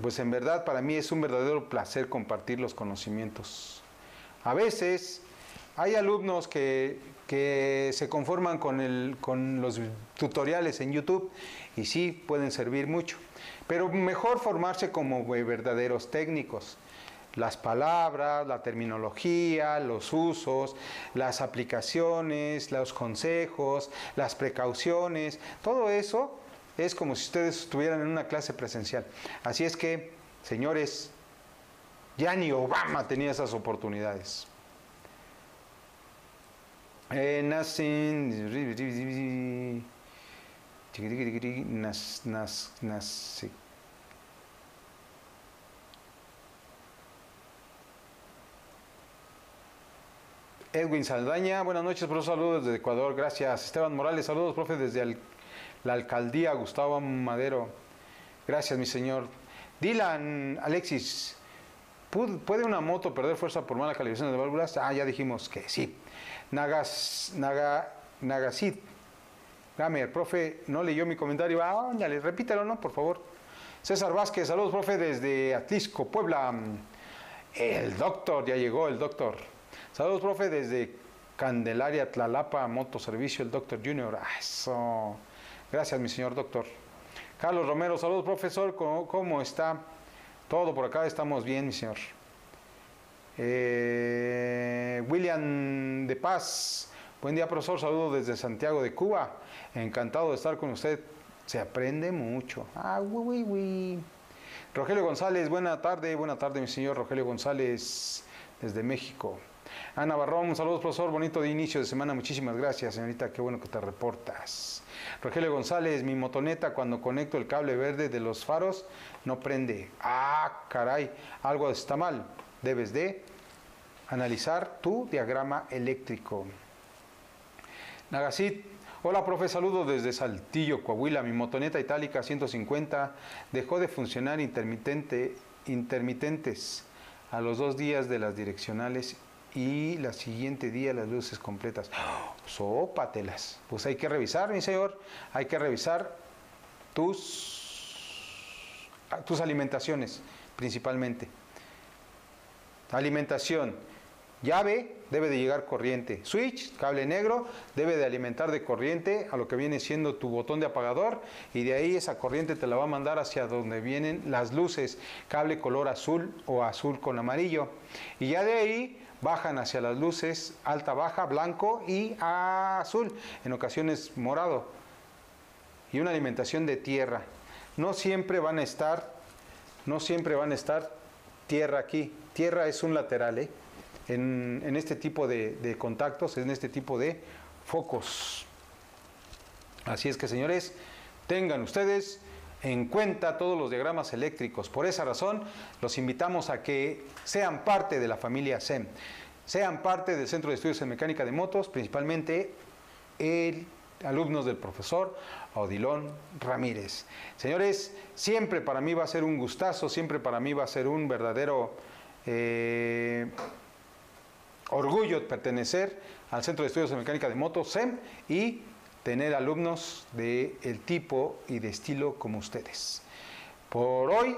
pues en verdad para mí es un verdadero placer compartir los conocimientos. A veces hay alumnos que se conforman con los tutoriales en YouTube y sí pueden servir mucho. Pero mejor formarse como verdaderos técnicos. Las palabras, la terminología, los usos, las aplicaciones, los consejos, las precauciones, todo eso... es como si ustedes estuvieran en una clase presencial. Así es que, señores, ya ni Obama tenía esas oportunidades. Edwin Saldaña, buenas noches, profesor, saludos desde Ecuador, gracias. Esteban Morales, saludos, profe, desde la alcaldía Gustavo Madero. Gracias, mi señor. Dylan Alexis, ¿puede una moto perder fuerza por mala calibración de válvulas? Ah, ya dijimos que sí. Nagasit Gamer, profe, no leyó mi comentario. Ah, ándale, repítelo, ¿no? Por favor. César Vázquez, saludos, profe, desde Atlisco, Puebla. El doctor, ya llegó el doctor. Saludos, profe, desde Candelaria, Tlalapa, Motoservicio, el doctor Junior. Ah, eso... gracias, mi señor doctor. Carlos Romero, saludos, profesor. ¿Cómo está? Todo por acá, estamos bien, mi señor. William de Paz, buen día, profesor. Saludos desde Santiago de Cuba. Encantado de estar con usted. Se aprende mucho. Ah, uy, uy, uy. Rogelio González, buena tarde, mi señor Rogelio González, desde México. Ana Barrón, saludos, profesor, bonito de inicio de semana, muchísimas gracias, señorita, qué bueno que te reportas. Rogelio González, mi motoneta cuando conecto el cable verde de los faros no prende. Ah, caray, algo está mal, debes de analizar tu diagrama eléctrico. Nagasit, hola, profe, saludos desde Saltillo, Coahuila, mi motoneta italika 150 dejó de funcionar intermitentes a los 2 días de las direccionales y la siguiente día las luces completas. Sópatelas. Pues hay que revisar, mi señor. Hay que revisar tus alimentaciones, principalmente. Alimentación. Llave, debe de llegar corriente. Switch, cable negro, debe de alimentar de corriente a lo que viene siendo tu botón de apagador. Y de ahí esa corriente te la va a mandar hacia donde vienen las luces. Cable color azul o azul con amarillo. Y ya de ahí... bajan hacia las luces alta, baja, blanco y azul, en ocasiones morado, y una alimentación de tierra. No siempre van a estar tierra aquí. Tierra es un lateral, ¿eh? En este tipo de contactos, en este tipo de focos. Así es que, señores, tengan ustedes en cuenta todos los diagramas eléctricos. Por esa razón, los invitamos a que sean parte de la familia CEM, sean parte del Centro de Estudios en Mecánica de Motos, principalmente alumnos del profesor Odilon Ramírez. Señores, siempre para mí va a ser un gustazo, siempre para mí va a ser un verdadero orgullo pertenecer al Centro de Estudios en Mecánica de Motos, CEM, y tener alumnos del tipo y de estilo como ustedes. Por hoy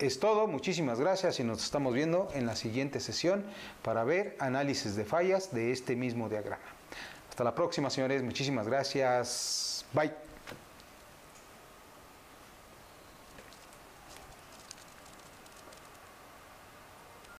es todo. Muchísimas gracias y nos estamos viendo en la siguiente sesión para ver análisis de fallas de este mismo diagrama. Hasta la próxima, señores. Muchísimas gracias. Bye.